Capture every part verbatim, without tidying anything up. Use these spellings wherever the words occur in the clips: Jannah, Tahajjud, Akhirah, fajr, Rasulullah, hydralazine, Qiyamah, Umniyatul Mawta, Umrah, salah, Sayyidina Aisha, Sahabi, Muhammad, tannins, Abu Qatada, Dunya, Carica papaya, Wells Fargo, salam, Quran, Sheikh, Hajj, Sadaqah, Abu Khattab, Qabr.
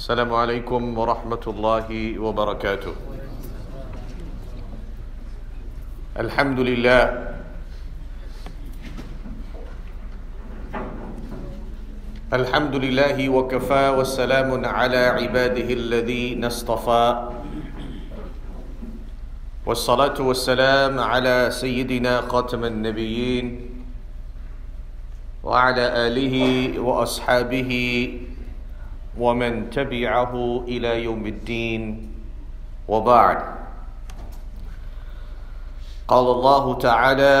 Assalamu alaikum wa rahmatullahi wa barakatuh. Alhamdulillah. Alhamdulillahi wa kafa wa salamun ala ibadihi alladhina istafa. والصلاة والسلام على سيدنا خاتم النبيين وعلى آله وأصحابه ومن تبعه إلى يوم الدين وبعد. قال الله تعالى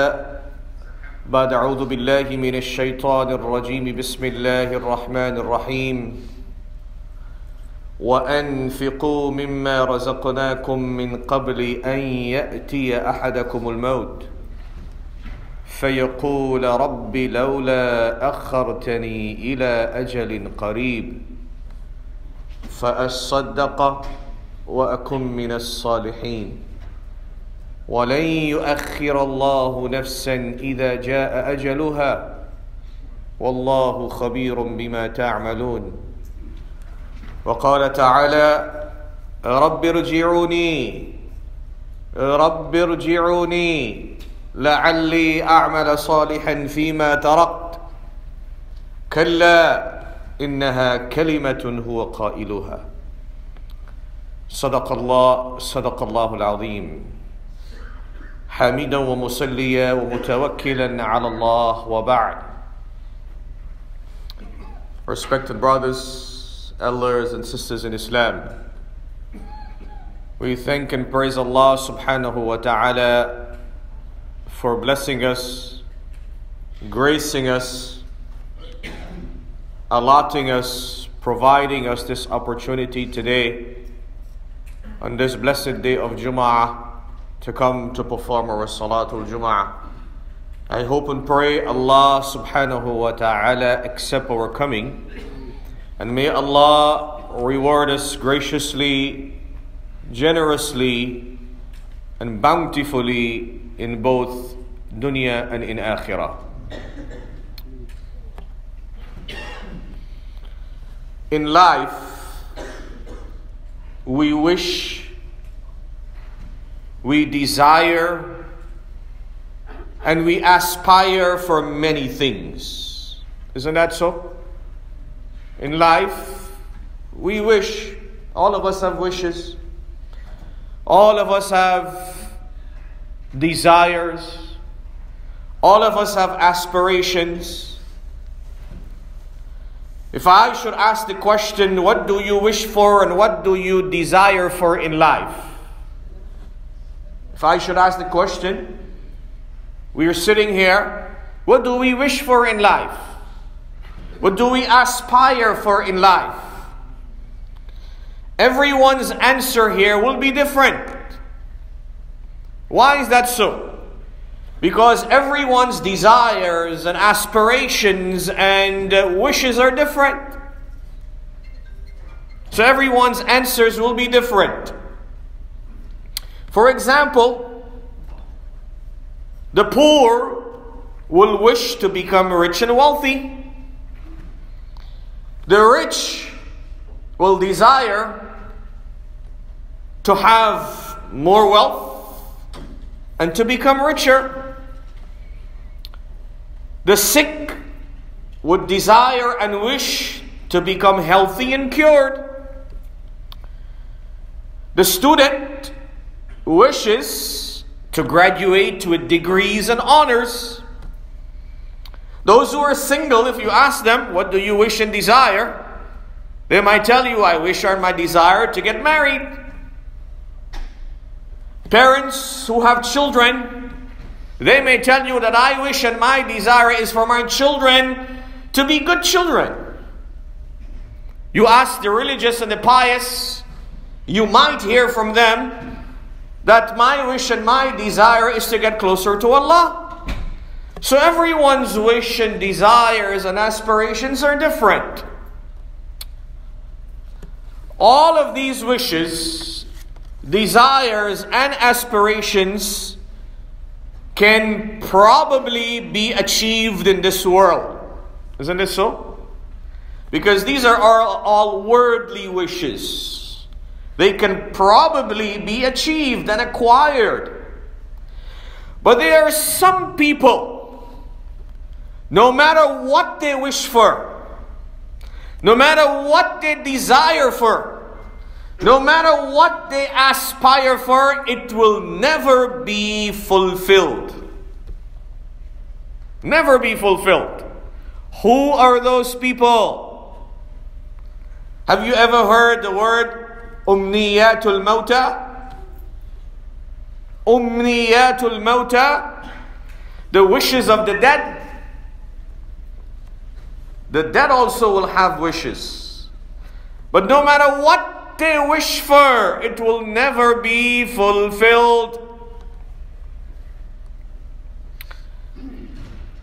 بعد أعوذ بالله من الشيطان الرجيم بسم الله الرحمن الرحيم وأنفقوا مما رزقناكم من قبل أن يأتي أحدكم الموت فيقول رب لولا أخرتني إلى أجل قريب فأصدق وأكن من الصالحين ولن يؤخر الله نفسا إذا جاء أجلها والله خبير بما تعملون. وقال تعالى رب ارجعوني رب ارجعوني لعلي أعمل صالحا فيما تركت كلا إنها كلمة هو قائلها صدق الله صدق الله العظيم حميدا ومصليا ومتوكلا على الله وبعد. Respected brothers, elders and sisters in Islam, we thank and praise Allah subhanahu wa ta'ala for blessing us, gracing us, allotting us, providing us this opportunity today on this blessed day of Jum'ah to come to perform our Salatul Jum'ah. I hope and pray Allah subhanahu wa ta'ala accept our coming. And may Allah reward us graciously, generously, and bountifully in both dunya and in akhirah. In life, we wish, we desire, and we aspire for many things. Isn't that so? In life, we wish, all of us have wishes, all of us have desires, all of us have aspirations. If I should ask the question, what do you wish for and what do you desire for in life? If I should ask the question, we are sitting here, what do we wish for in life? What do we aspire for in life? Everyone's answer here will be different. Why is that so? Because everyone's desires and aspirations and wishes are different. So everyone's answers will be different. For example, the poor will wish to become rich and wealthy. The rich will desire to have more wealth and to become richer. The sick would desire and wish to become healthy and cured. The student wishes to graduate with degrees and honors. Those who are single, if you ask them, what do you wish and desire? They might tell you, I wish or my desire to get married. Parents who have children, they may tell you that I wish and my desire is for my children to be good children. You ask the religious and the pious, you might hear from them that my wish and my desire is to get closer to Allah. So everyone's wish and desires and aspirations are different. All of these wishes, desires, and aspirations can probably be achieved in this world. Isn't it so? Because these are all, all worldly wishes. They can probably be achieved and acquired. But there are some people, no matter what they wish for, no matter what they desire for, no matter what they aspire for, it will never be fulfilled. Never be fulfilled. Who are those people? Have you ever heard the word Umniyatul Mawta? Umniyatul Mawta, the wishes of the dead. The dead also will have wishes. But no matter what they wish for, it will never be fulfilled.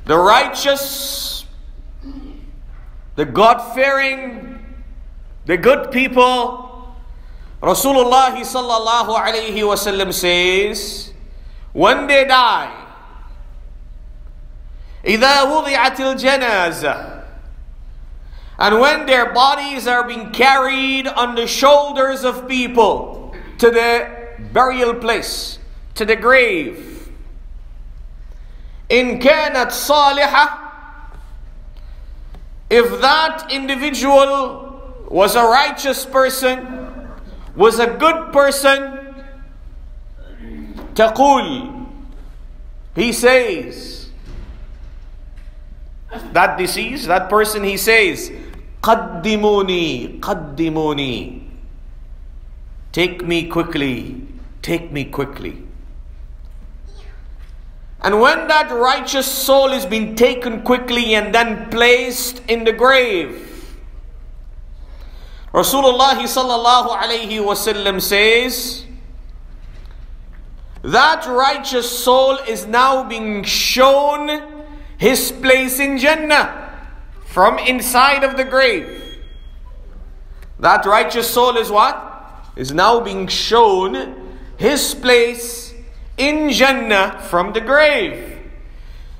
The righteous, the God-fearing, the good people, Rasulullah sallallahu alayhi wa sallam says, when they die, إِذَا وُضِعَتِ الْجَنَازَةِ, and when their bodies are being carried on the shoulders of people to the burial place, to the grave, إِنْ كَانَتْ صَالِحَةً, if that individual was a righteous person, was a good person, تقول, he says, that deceased, that person, he says, قدموني, قدموني, take me quickly, take me quickly. And when that righteous soul is being taken quickly and then placed in the grave, Rasulullah sallallahu alayhi wa sallam says, that righteous soul is now being shown his place in Jannah from inside of the grave. That righteous soul is what? Is now being shown his place in Jannah from the grave.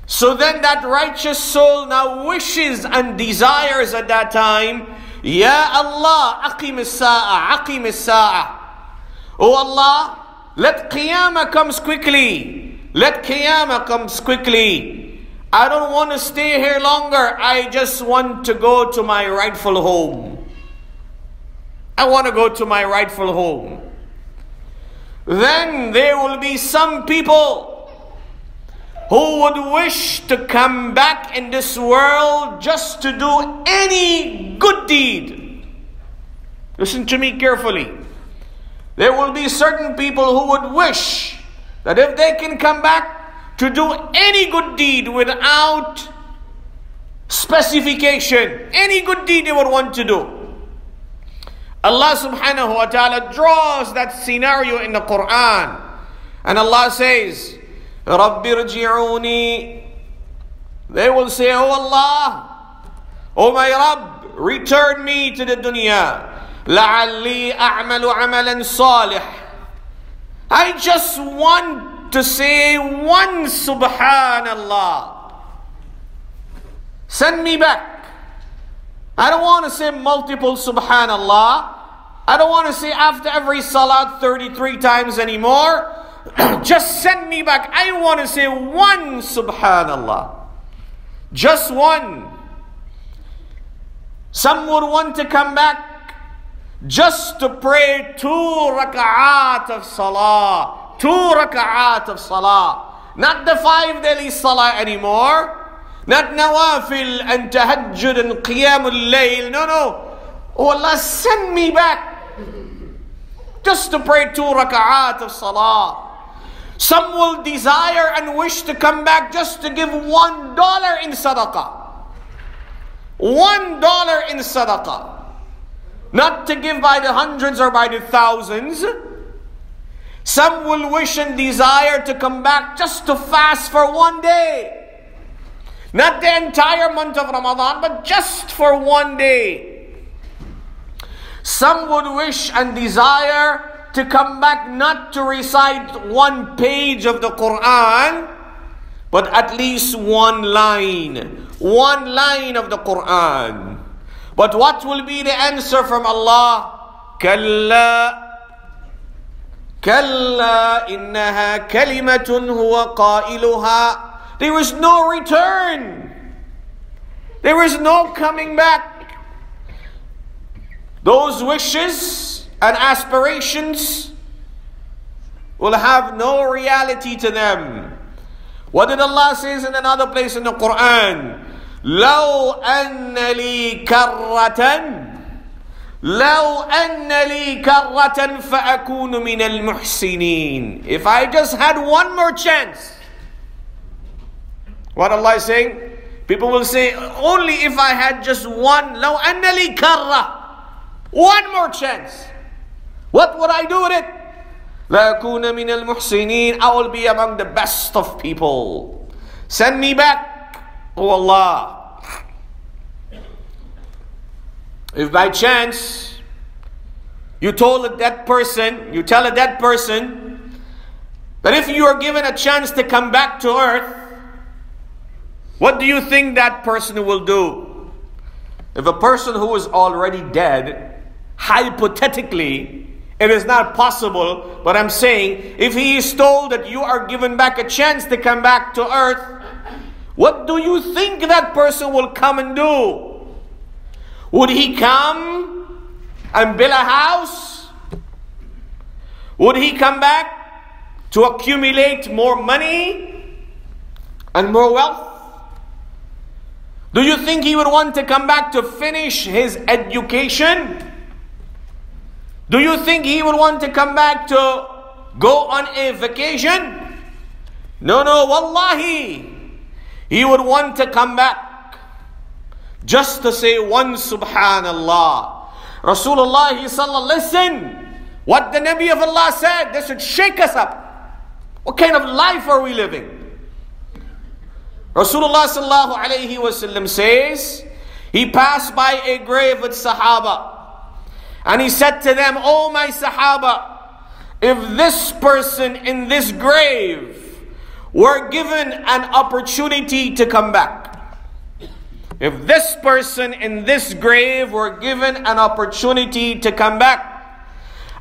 So then that righteous soul now wishes and desires at that time, Ya Allah, aqim as-sa'a, aqim as-sa'a. Oh Allah, let Qiyamah comes quickly. Let Qiyamah comes quickly. I don't want to stay here longer. I just want to go to my rightful home. I want to go to my rightful home. Then there will be some people who would wish to come back in this world just to do any good deed. Listen to me carefully. There will be certain people who would wish that if they can come back to do any good deed without specification, any good deed they would want to do. Allah subhanahu wa ta'ala draws that scenario in the Quran. And Allah says, Rabbi irji'uni. They will say, oh Allah, oh my Rabb, return me to the dunya. La'alli a'malu amalan salih. I just want to say one subhanallah. Send me back. I don't want to say multiple subhanallah. I don't want to say after every salat thirty-three times anymore. Just send me back. I want to say one subhanallah. Just one. Some would want to come back just to pray two raka'at of salah. Two raka'at of salah. Not the five daily salah anymore. Not nawafil and tahajjud and qiyamul layl. No, no. Oh Allah, send me back. Just to pray two raka'at of salah. Some will desire and wish to come back just to give one dollar in sadaqah. One dollar in sadaqah. Not to give by the hundreds or by the thousands. Some will wish and desire to come back just to fast for one day. Not the entire month of Ramadan, but just for one day. Some would wish and desire to come back not to recite one page of the Quran, but at least one line. One line of the Quran. But what will be the answer from Allah? Kalla. Kalla innaha kalimatun huwa qailuha. There is no return. There is no coming back. Those wishes and aspirations will have no reality to them. What did Allah say in another place in the Quran? لَوْ أَنَّ لِي كَرَّةً لَوْ أَنَّ لِي كَرَّةً فَأَكُونُ مِنَ الْمُحْسِنِينَ. If I just had one more chance. What Allah is saying? People will say, only if I had just one. لَوْ أَنَّ لِي كَرَّةً. One more chance. What would I do with it? لَأَكُونَ مِنَ الْمُحْسِنِينَ. I will be among the best of people. Send me back, O Allah. If by chance you told a dead person, you tell a dead person that if you are given a chance to come back to earth, what do you think that person will do? If a person who is already dead, hypothetically, it is not possible, but I'm saying, if he is told that you are given back a chance to come back to earth, what do you think that person will come and do? Would he come and build a house? Would he come back to accumulate more money and more wealth? Do you think he would want to come back to finish his education? Do you think he would want to come back to go on a vacation? No, no, wallahi. He would want to come back just to say one subhanallah. Rasulullah sallallahu alaihi wasallam, listen, what the Nabi of Allah said, this should shake us up. What kind of life are we living? Rasulullah sallallahu alaihi wasallam says, he passed by a grave with Sahaba. And he said to them, "Oh my Sahaba, if this person in this grave were given an opportunity to come back, if this person in this grave were given an opportunity to come back,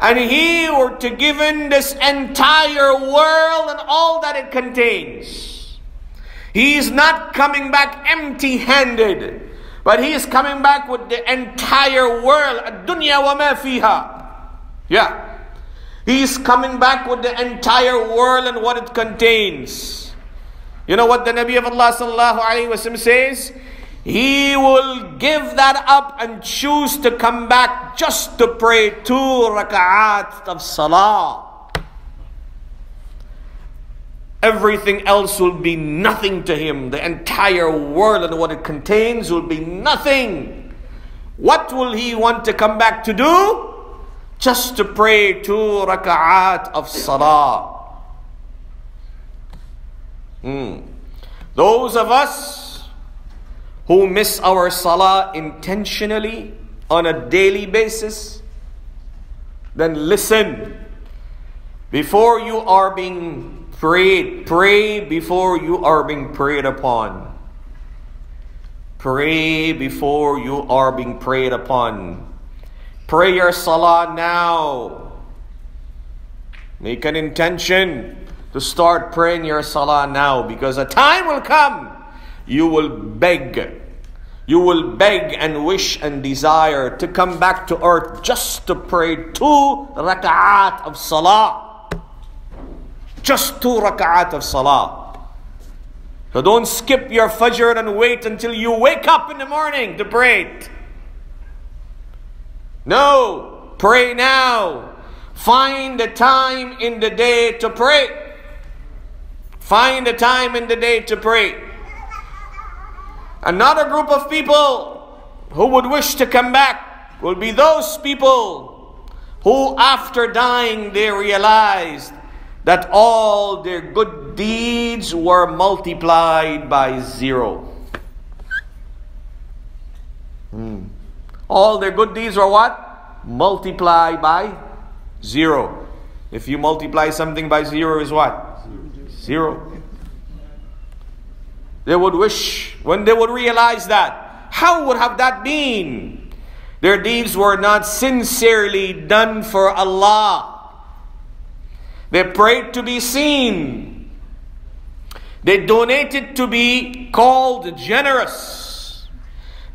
and he were to given this entire world and all that it contains, he is not coming back empty-handed. But he is coming back with the entire world. Ad-dunya wa ma fiha. Yeah. He is coming back with the entire world and what it contains. You know what the Nabi of Allah sallallahu alayhi wa sallam says? He will give that up and choose to come back just to pray two raka'at of salah. Everything else will be nothing to him. The entire world and what it contains will be nothing. What will he want to come back to do? Just to pray two raka'at of salah. Hmm. Those of us who miss our salah intentionally on a daily basis, then listen. Before you are being Pray, pray before you are being preyed upon. Pray before you are being preyed upon. Pray your salah now. Make an intention to start praying your salah now, because a time will come you will beg. You will beg and wish and desire to come back to earth just to pray two raka'at of salah. Just two raka'at of salah. So don't skip your fajr and wait until you wake up in the morning to pray it. No, pray now. Find the time in the day to pray. Find the time in the day to pray. Another group of people who would wish to come back will be those people who after dying they realized that all their good deeds were multiplied by zero. Hmm. All their good deeds were what? Multiplied by zero. If you multiply something by zero is what? Zero. They would wish, when they would realize that, how would have that been? Their deeds were not sincerely done for Allah. They prayed to be seen. They donated to be called generous.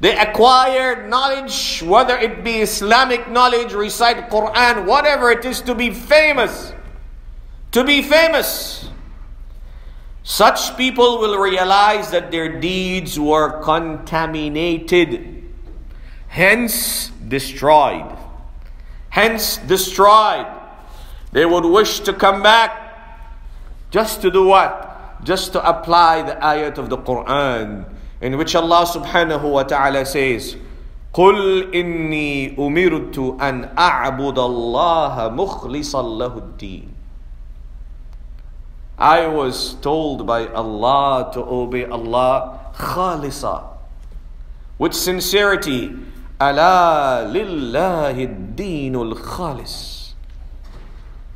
They acquired knowledge, whether it be Islamic knowledge, recite Quran, whatever it is, to be famous. To be famous. Such people will realize that their deeds were contaminated, hence destroyed. Hence destroyed. They would wish to come back just to do what? Just to apply the ayat of the Quran, in which Allah subhanahu wa ta'ala says, قُلْ إِنِّي أُمِرْتُ أَنْ أَعْبُدَ اللَّهَ مُخْلِصًا لَهُ الدِّينَ. I was told by Allah to obey Allah khalisa, with sincerity. Ala lillahi ad-deenul khalis.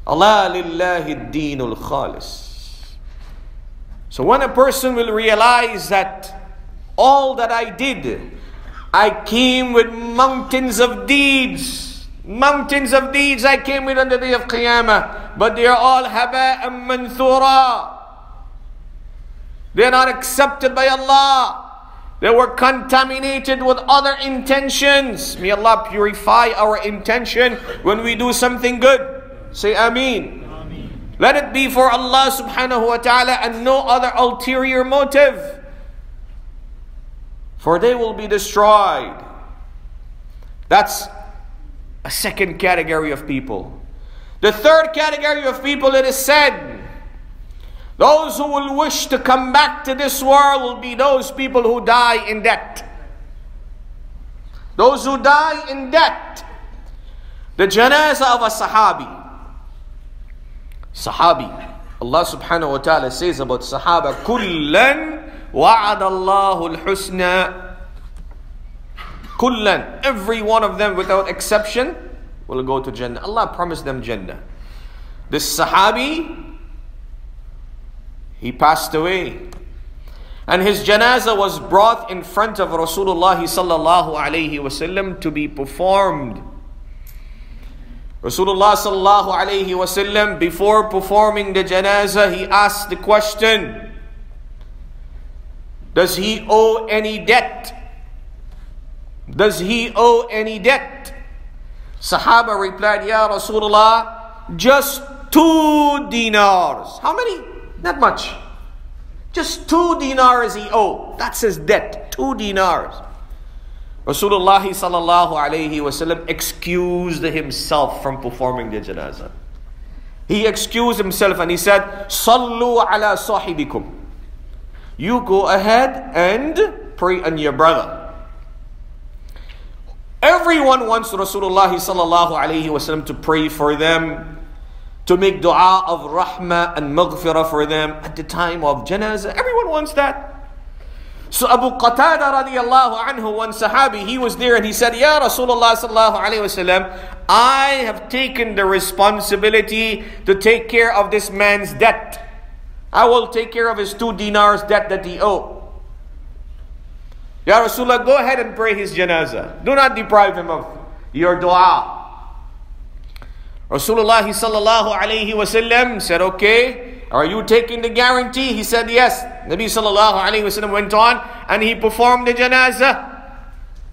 Ala lillahi ad-deenul khalis. So when a person will realize that all that I did, I came with mountains of deeds. Mountains of deeds I came with on the day of Qiyamah, but they are all haba'an manthura. They are not accepted by Allah. They were contaminated with other intentions. May Allah purify our intention when we do something good. Say Ameen. Ameen. Let it be for Allah subhanahu wa ta'ala and no other ulterior motive. For they will be destroyed. That's a second category of people. The third category of people, it is said, those who will wish to come back to this world will be those people who die in debt. Those who die in debt. The janazah of a sahabi. Sahabi. Allah subhanahu wa ta'ala says about sahaba, Kullan wa'adallahu al-husna. Kullan, every one of them without exception will go to Jannah. Allah promised them Jannah. This Sahabi, he passed away. And his janazah was brought in front of Rasulullah sallallahu alayhi wasallam to be performed. Rasulullah sallallahu alayhi wasallam, before performing the janazah, he asked the question, does he owe any debt? Does he owe any debt? Sahaba replied, Ya Rasulullah, just two dinars. How many? Not much. Just two dinars he owed. That's his debt. Two dinars. Rasulullah sallallahu alayhi wasallam excused himself from performing the janazah. He excused himself and he said, Sallu ala sahibikum. You go ahead and pray on your brother. Everyone wants Rasulullah sallallahu alayhi wasallam to pray for them, to make dua of rahmah and maghfirah for them at the time of janazah. Everyone wants that. So Abu Qatada radiallahu anhu, one sahabi, he was there and he said, Ya Rasulullah sallallahu alayhi wasallam, I have taken the responsibility to take care of this man's debt. I will take care of his two dinars debt that he owed. Ya Rasulullah, go ahead and pray his janazah. Do not deprive him of your dua. Rasulullah sallallahu alayhi wasallam said, okay, are you taking the guarantee? He said, yes. Nabi sallallahu alayhi wasallam went on and he performed the janazah.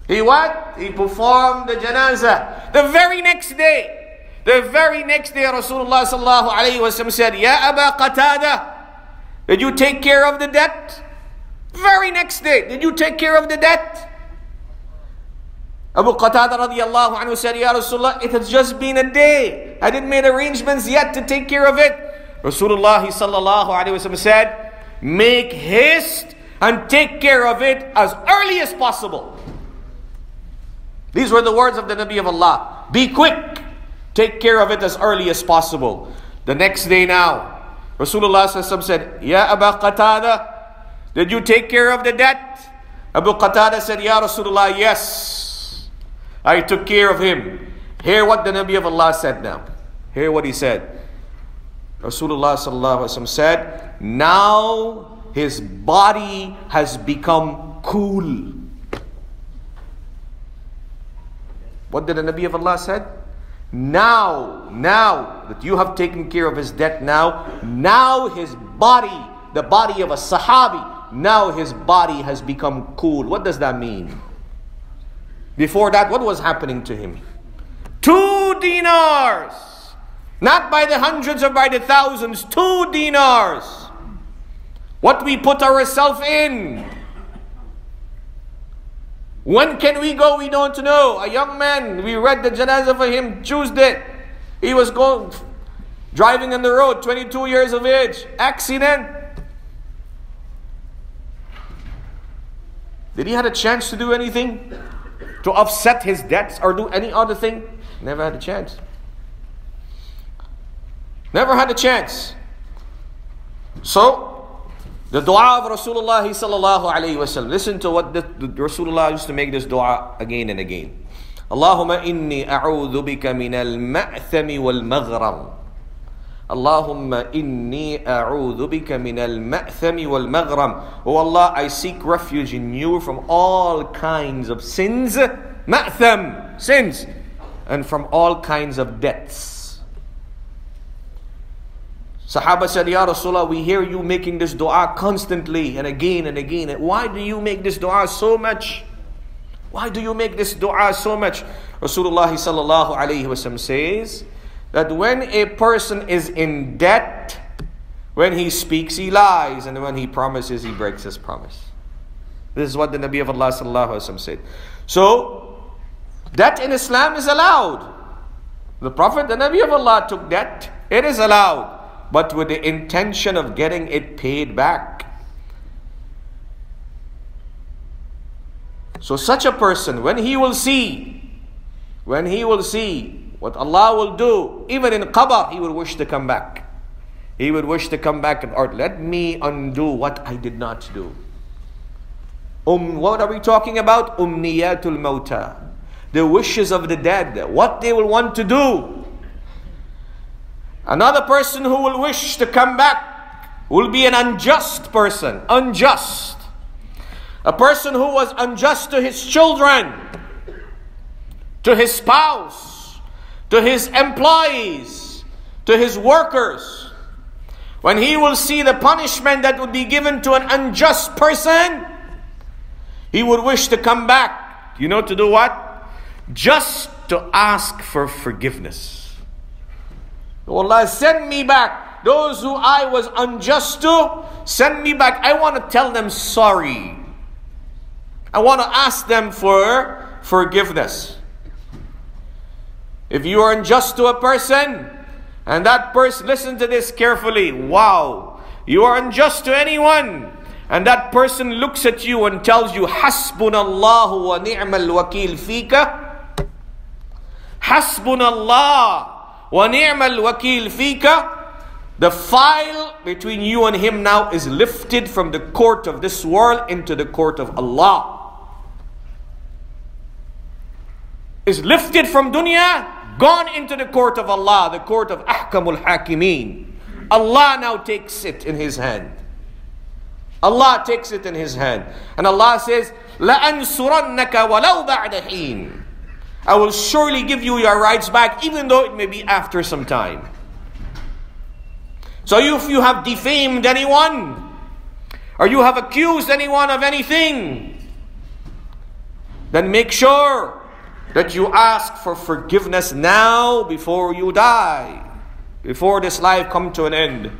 He what? He performed the janazah. The very next day, the very next day, Rasulullah sallallahu alayhi wasallam said, Ya Abu Qatada, did you take care of the debt? Very next day, did you take care of the debt? Abu Qatada radiallahu anhu said, Ya Rasulullah, it has just been a day. I didn't make arrangements yet to take care of it. Rasulullah sallallahu alayhi wasallam said, make haste and take care of it as early as possible. These were the words of the Nabi of Allah. Be quick. Take care of it as early as possible. The next day now, Rasulullah sallallahu alayhi wasallam said, Ya Abu Qatada, did you take care of the debt? Abu Qatada said, Ya Rasulullah, yes. I took care of him. Hear what the Nabi of Allah said now. Hear what he said. Rasulullah sallallahu alayhi wa sallam said, now his body has become cool. What did the Nabi of Allah said? Now, now that you have taken care of his death, now, now his body, the body of a Sahabi, now his body has become cool. What does that mean? Before that, what was happening to him? Two dinars. Not by the hundreds or by the thousands. Two dinars. What we put ourselves in. When can we go? We don't know. A young man, we read the janazah for him Tuesday. He was going, driving on the road, twenty-two years of age. Accident. Did he have a chance to do anything? To offset his debts or do any other thing? Never had a chance. Never had a chance. So, the dua of Rasulullah sallallahu alayhi wa sallam. Listen to what the, the Rasulullah used to make this dua again and again. Allahumma inni a'udhu bika minal ma'thami wal maghram. Allahumma inni a'udhu bika minal ma'thami wal maghram. Oh Allah, I seek refuge in you from all kinds of sins. Ma'tham, sins. And from all kinds of debts. Sahaba said, Ya Rasulullah, we hear you making this dua constantly and again and again. Why do you make this dua so much? Why do you make this dua so much? Rasulullah sallallahu alayhi wa sallam says that when a person is in debt, when he speaks, he lies. And when he promises, he breaks his promise. This is what the Nabi of Allah sallallahu alayhi wa sallam said. So, debt in Islam is allowed. The Prophet, the Nabi of Allah took debt. It is allowed. But with the intention of getting it paid back. So such a person, when he will see, when he will see what Allah will do, even in Qabr, he will wish to come back. He will wish to come back and, or let me undo what I did not do. Um, what are we talking about? Umniyatul Mawta. The wishes of the dead, what they will want to do. Another person who will wish to come back will be an unjust person. Unjust. A person who was unjust to his children, to his spouse, to his employees, to his workers. When he will see the punishment that would be given to an unjust person, he would wish to come back. You know, to do what? Just to ask for forgiveness. Oh Allah, send me back. Those who I was unjust to, send me back. I want to tell them sorry. I want to ask them for forgiveness. If you are unjust to a person, and that person, listen to this carefully. Wow. You are unjust to anyone, and that person looks at you and tells you, Hasbunallahu wa ni'mal wakil fika. Hasbunallah. Wa ni'mal wakil fika. The file between you and him now is lifted from the court of this world into the court of Allah. Is lifted from dunya, gone into the court of Allah, the court of Ahkamul Hakimeen. Allah now takes it in his hand. Allah takes it in his hand. And Allah says, لَأَنْصُرَنَّكَ وَلَوْ بَعْدَ حِينٍ. I will surely give you your rights back, even though it may be after some time. So if you have defamed anyone, or you have accused anyone of anything, then make sure that you ask for forgiveness now before you die, before this life come to an end.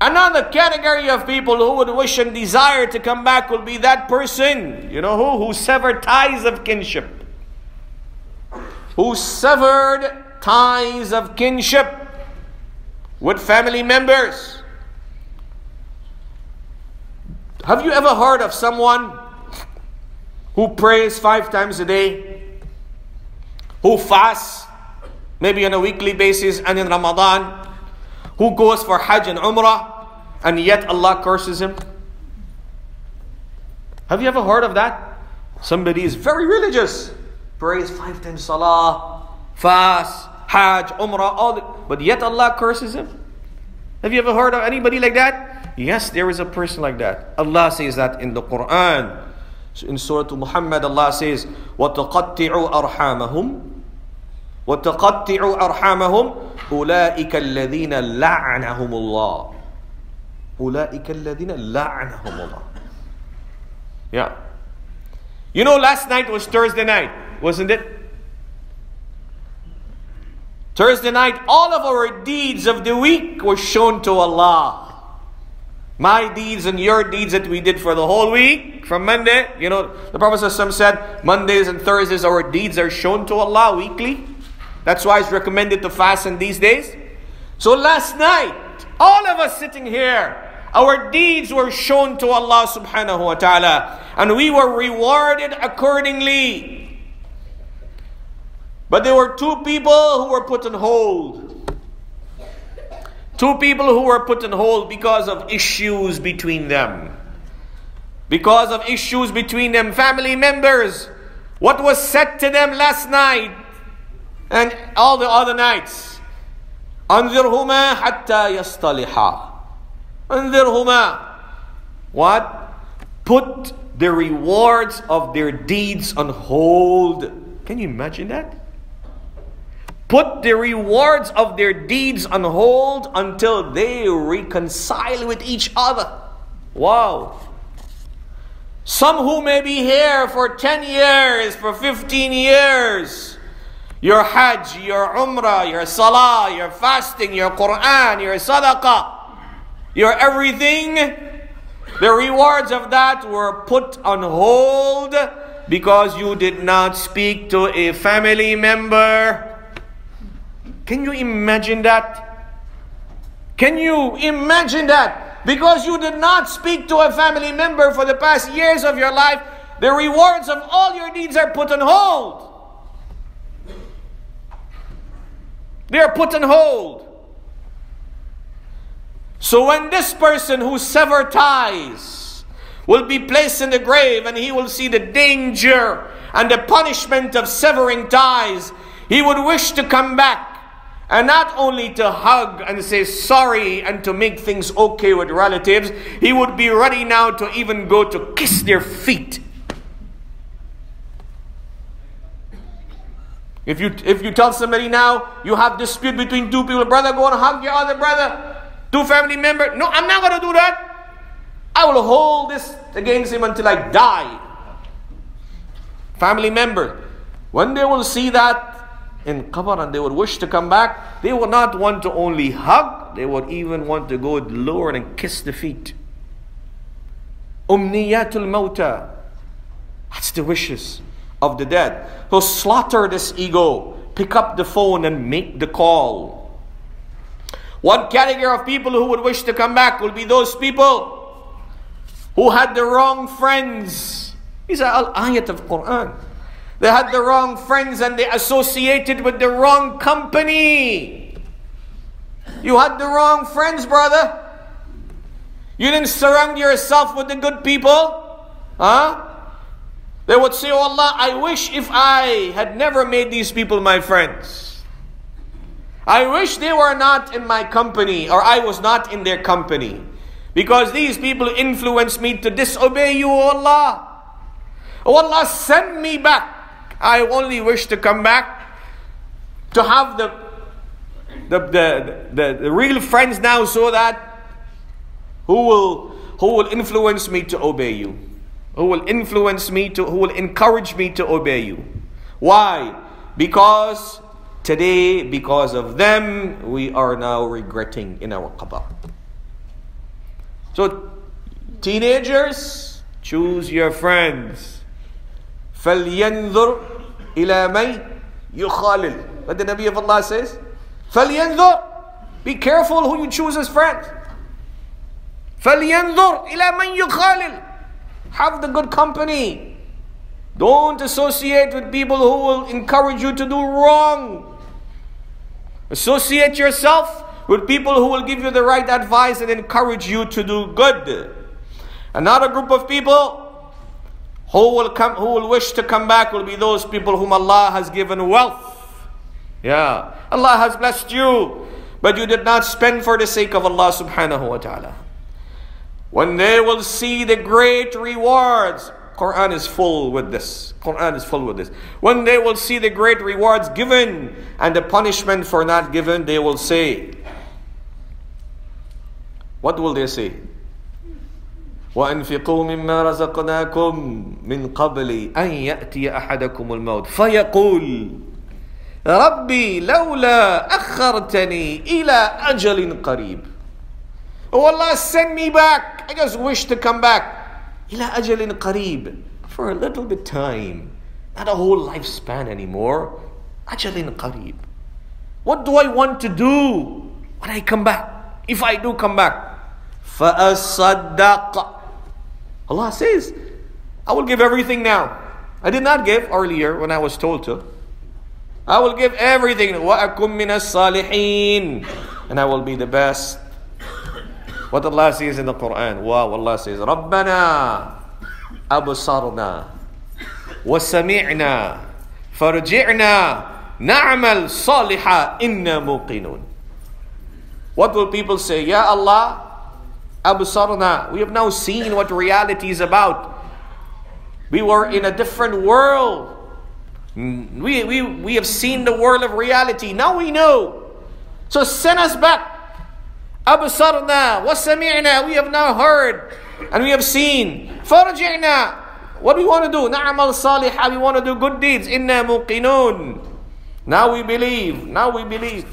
Another category of people who would wish and desire to come back will be that person, you know who, who severed ties of kinship. Who severed ties of kinship with family members. Have you ever heard of someone who prays five times a day, who fasts maybe on a weekly basis and in Ramadan, who goes for Hajj and Umrah, and yet Allah curses him? Have you ever heard of that? Somebody is very religious. Prays five times salah, fast, hajj, umrah, all the, but yet Allah curses him. Have you ever heard of anybody like that? Yes, there is a person like that. Allah says that in the Quran. So in Surah Muhammad, Allah says, وَتَقَطِّعُوا أَرْحَامَهُمْ وَتَقَطِّعُوا أَرْحَامَهُمْ أُولَٰئِكَ الَّذِينَ لَعْنَهُمُ اللَّهُ أُولَٰئِكَ الَّذِينَ لَعْنَهُمُ اللَّهُ. Yeah. You know, last night was Thursday night, wasn't it? Thursday night, all of our deeds of the week were shown to Allah. My deeds and your deeds that we did for the whole week, from Monday. You know, the Prophet ﷺ said, Mondays and Thursdays, our deeds are shown to Allah weekly. That's why it's recommended to fast in these days. So last night, all of us sitting here, our deeds were shown to Allah subhanahu wa ta'ala. And we were rewarded accordingly. But there were two people who were put on hold. Two people who were put on hold because of issues between them. Because of issues between them, family members. What was said to them last night? And all the other nights. أَنذِرْهُمَا حَتَّى يَسْتَلِحَا. أَنذِرْهُمَا. What? Put the rewards of their deeds on hold. Can you imagine that? Put the rewards of their deeds on hold until they reconcile with each other. Wow. Some who may be here for ten years, for fifteen years... Your Hajj, your Umrah, your Salah, your fasting, your Quran, your Sadaqah, your everything, the rewards of that were put on hold because you did not speak to a family member. Can you imagine that? Can you imagine that? Because you did not speak to a family member for the past years of your life, the rewards of all your deeds are put on hold. They are put on hold. So when this person who severed ties will be placed in the grave and he will see the danger and the punishment of severing ties, he would wish to come back. And not only to hug and say sorry and to make things okay with relatives, he would be ready now to even go to kiss their feet. If you, if you tell somebody now, you have dispute between two people, brother, go and hug your other brother, two family members. No, I'm not going to do that. I will hold this against him until I die. Family member, when they will see that in qabr and they would wish to come back, they would not want to only hug, they would even want to go lower and kiss the feet. Umniyatul mawta. That's the wishes of the dead. So slaughter this ego. Pick up the phone and make the call. One category of people who would wish to come back will be those people who had the wrong friends. These are all ayat of Quran. They had the wrong friends and they associated with the wrong company. You had the wrong friends, brother. You didn't surround yourself with the good people. Huh? They would say, oh Allah, I wish if I had never made these people my friends. I wish they were not in my company or I was not in their company. Because these people influenced me to disobey you, oh Allah. Oh Allah, send me back. I only wish to come back to have the, the, the, the, the real friends now so that who will, who will influence me to obey you. Who will influence me to, who will encourage me to obey you. Why? Because today, because of them, we are now regretting in our qabr. So, teenagers, choose your friends. فَلْيَنْظُرْ إِلَى مَنْ يُخَالِلْ. What the Nabi of Allah says? فَلْيَنْظُرْ. Be careful who you choose as friends. فَلْيَنْظُرْ إِلَى مَنْ يُخَالِلْ. Have the good company. Don't associate with people who will encourage you to do wrong. Associate yourself with people who will give you the right advice and encourage you to do good. Another group of people who will come, who will wish to come back will be those people whom Allah has given wealth. Yeah, Allah has blessed you, but you did not spend for the sake of Allah subhanahu wa ta'ala. When they will see the great rewards Quran is full with this. Quran is full with this. When they will see the great rewards given and the punishment for not given, they will say, what will they say? وَأَنْفِقُوا مِمَّا رَزَقْنَاكُمْ مِنْ قَبْلِ أَنْ يَأْتِيَ أَحَدَكُمُ الْمَوْتِ فَيَقُولُ رَبِّي لَوْلَا أَخَّرْتَنِي إِلَىٰ أَجَلٍ قَرِيبٍ. Oh Allah, send me back. I just wish to come back. إِلَىٰ أَجَلٍ قَرِيبٍ, for a little bit time. Not a whole lifespan anymore. أَجَلٍ قَرِيبٍ. What do I want to do when I come back? If I do come back. فَأَصَّدَّقَ. Allah says, I will give everything now. I did not give earlier when I was told to. I will give everything. وَأَكُمْ مِنَ الصَّالِحِينَ. And I will be the best. What Allah says in the Quran. Wow, Allah says, رَبَّنَا أَبْصَرْنَا وَسَمِعْنَا فَرْجِعْنَا نَعْمَلْ صَالِحًا إِنَّا مُوقِنُونَ. What will people say? Ya Allah, أبصرنا. We have now seen what reality is about. We were in a different world. We, we, we have seen the world of reality. Now we know. So send us back. أبصرنا وسمعنا. We have now heard and we have seen. فرجعنا. What do we want to do? نعمل صالحا. We want to do good deeds. إنا موقنون. Now we believe. Now we believe.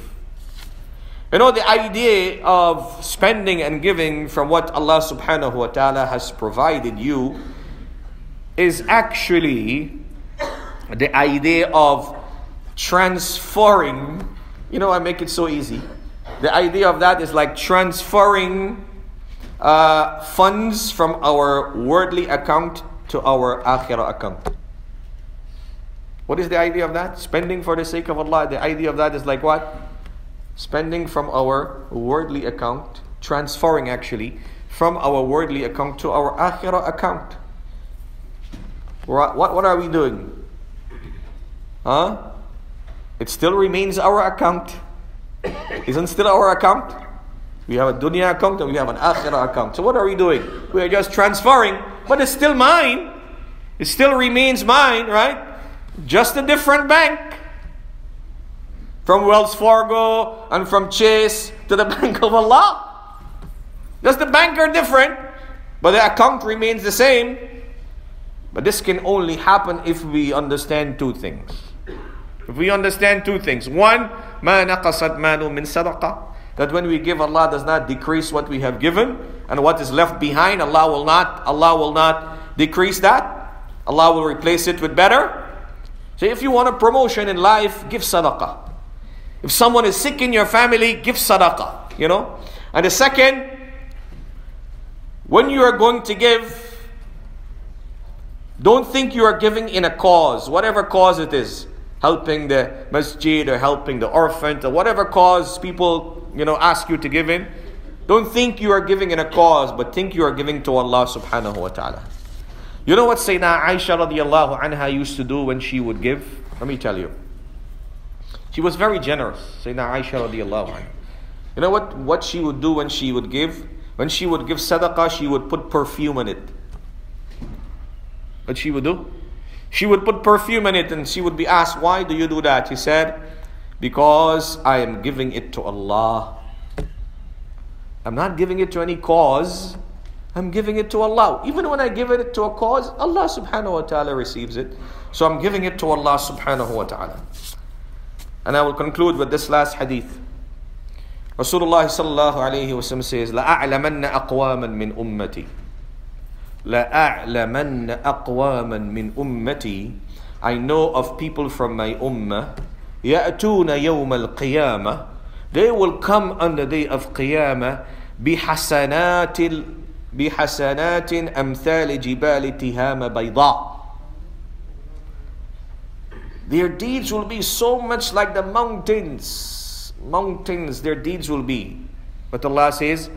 You know, the idea of spending and giving from what Allah subhanahu wa ta'ala has provided you is actually the idea of transferring. You know, I make it so easy. The idea of that is like transferring uh, funds from our worldly account to our akhirah account. What is the idea of that? Spending for the sake of Allah. The idea of that is like what? Spending from our worldly account, transferring actually from our worldly account to our akhirah account. What, what are we doing? Huh? It still remains our account. Isn't still our account? We have a dunya account and we have an akhirah account. So what are we doing? We are just transferring, but it's still mine. It still remains mine, right? Just a different bank. From Wells Fargo and from Chase to the Bank of Allah. Does the bank are different, but the account remains the same. But this can only happen if we understand two things. If we understand two things. One, مَا نَقَصَتْ مَالٌ مِنْ صَدَقَةٍ. That when we give, Allah does not decrease what we have given, and what is left behind, Allah will not, Allah will not decrease that. Allah will replace it with better. So if you want a promotion in life, give sadaqah. If someone is sick in your family, give sadaqah, you know. And the second, when you are going to give, don't think you are giving in a cause, whatever cause it is. Helping the masjid or helping the orphan or whatever cause people, you know, ask you to give in. Don't think you are giving in a cause, but think you are giving to Allah subhanahu wa ta'ala. You know what Sayyidina Aisha radiallahu anha used to do when she would give? Let me tell you. She was very generous, Sayyidina Aisha radiallahu anha. You know what, what she would do when she would give? When she would give sadaqah, she would put perfume in it. What she would do? She would put perfume in it, and she would be asked, why do you do that? She said, because I am giving it to Allah. I'm not giving it to any cause. I'm giving it to Allah. Even when I give it to a cause, Allah subhanahu wa ta'ala receives it. So I'm giving it to Allah subhanahu wa ta'ala. And I will conclude with this last hadith. Rasulullah sallallahu alayhi wa sallam says, لَأَعْلَمَنَّ أَقْوَامًا مِّنْ أُمَّتِي لَأَعْلَمَنَّ أَقْوَامًا مِّنْ أُمَّتِي. I know of people from my ummah. يَأْتُونَ يَوْمَ الْقِيَامَةِ. They will come on the day of Qiyamah. بِحَسَنَاتٍ بِحَسَنَاتٍ أَمْثَالِ جِبَالِ تِهَامَ بَيْضَاءٍ. Their deeds will be so much like the mountains. Mountains, their deeds will be. But Allah says,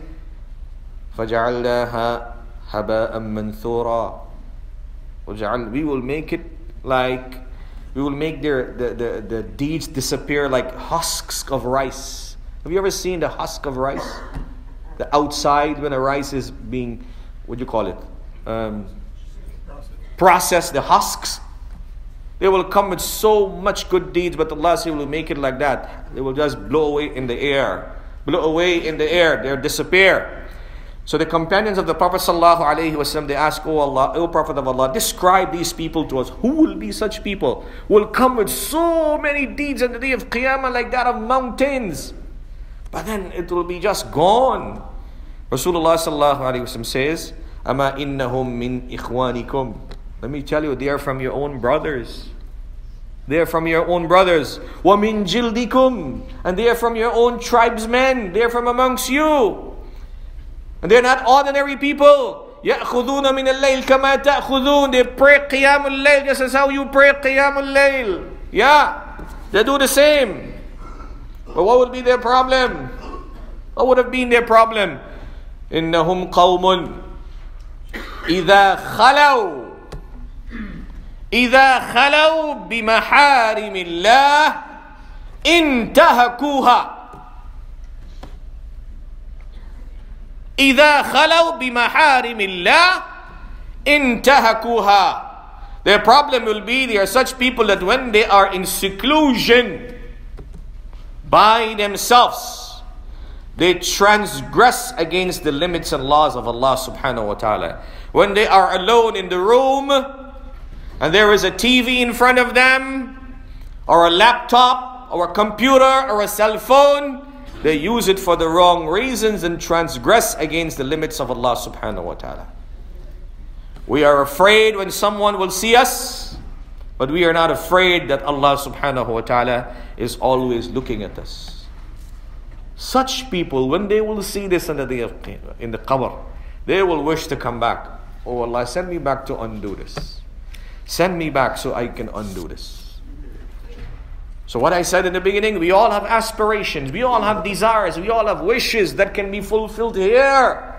فَجَعَلْنَاهَا هَبَاءً مَنْثُورًا. We will make it like, we will make their the, the, the deeds disappear like husks of rice. Have you ever seen the husk of rice? The outside when a rice is being, what do you call it? Um, process the husks. They will come with so much good deeds, but Allah says, will make it like that. They will just blow away in the air. Blow away in the air. They'll disappear. So the companions of the Prophet ﷺ, they ask, O Allah, O Prophet of Allah, describe these people to us. Who will be such people? Will come with so many deeds on the day of Qiyamah like that of mountains. But then it will be just gone. Rasulullah ﷺ says, Ama innahum min ikhwanikum. Let me tell you, they are from your own brothers. They are from your own brothers. وَمِن جِلْدِكُمْ. And they are from your own tribesmen. They are from amongst you. And they are not ordinary people. يَأْخُذُونَ مِنَ اللَّيْلِ كَمَا تَأْخُذُونَ. They pray Qiyam al-Layl just as how you pray Qiyam al-Layl. Yeah, they do the same. But what would be their problem? What would have been their problem? إِنَّهُمْ قَوْمٌ إِذَا خَلَوْا إذا خلوا بمحارم الله انتهكوها. إذا خلوا بمحارم الله انتهكوها. Their problem will be there are such people that when they are in seclusion by themselves, they transgress against the limits and laws of Allah subhanahu wa ta'ala. When they are alone in the room, and there is a T V in front of them, or a laptop, or a computer, or a cell phone, they use it for the wrong reasons and transgress against the limits of Allah subhanahu wa ta'ala. We are afraid when someone will see us, but we are not afraid that Allah subhanahu wa ta'ala is always looking at us. Such people, when they will see this in the day of in the qabr, they will wish to come back. Oh Allah, send me back to undo this. Send me back so I can undo this. So what I said in the beginning, we all have aspirations, we all have desires, we all have wishes that can be fulfilled here.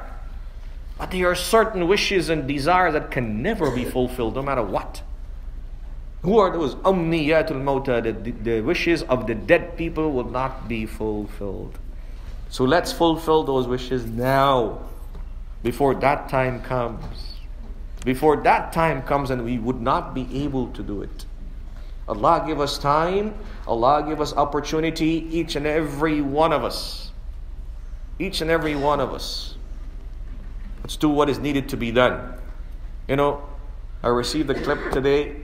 But there are certain wishes and desires that can never be fulfilled, no matter what. Who are those? Umniyatul mawta, the, the wishes of the dead people will not be fulfilled. So let's fulfill those wishes now, before that time comes. Before that time comes and we would not be able to do it. Allah give us time. Allah give us opportunity, each and every one of us. Each and every one of us. Let's do what is needed to be done. You know, I received a clip today.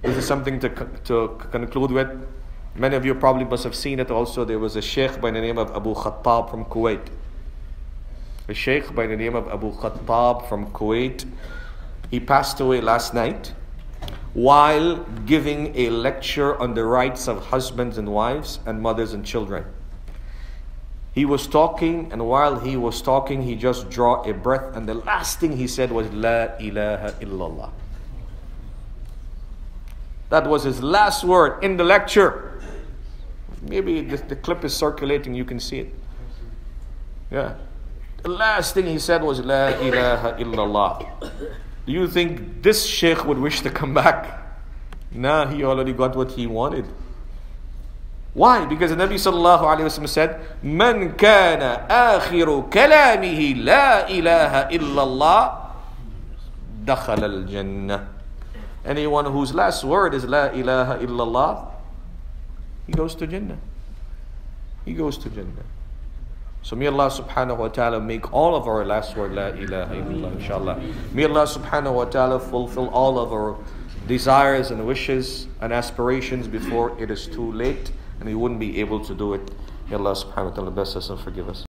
This is something to, to conclude with. Many of you probably must have seen it also. There was a Sheikh by the name of Abu Khattab from Kuwait. A Sheikh by the name of Abu Khattab from Kuwait. He passed away last night while giving a lecture on the rights of husbands and wives and mothers and children. He was talking, and while he was talking, he just drew a breath, and the last thing he said was, La ilaha illallah. That was his last word in the lecture. Maybe the, the clip is circulating, you can see it. Yeah. The last thing he said was, La ilaha illallah. Do you think this Sheikh would wish to come back? Nah, he already got what he wanted. Why? Because the Nabi sallallahu alayhi wa sallam said, Man kana akhiru kalamihi la ilaha illallah, dakhal al jannah. Anyone whose last word is La ilaha illallah, he goes to Jannah. He goes to Jannah. So may Allah subhanahu wa ta'ala make all of our last word La ilaha illallah inshaAllah. May Allah subhanahu wa ta'ala fulfill all of our desires and wishes and aspirations before it is too late and we wouldn't be able to do it. May Allah subhanahu wa ta'ala bless us and forgive us.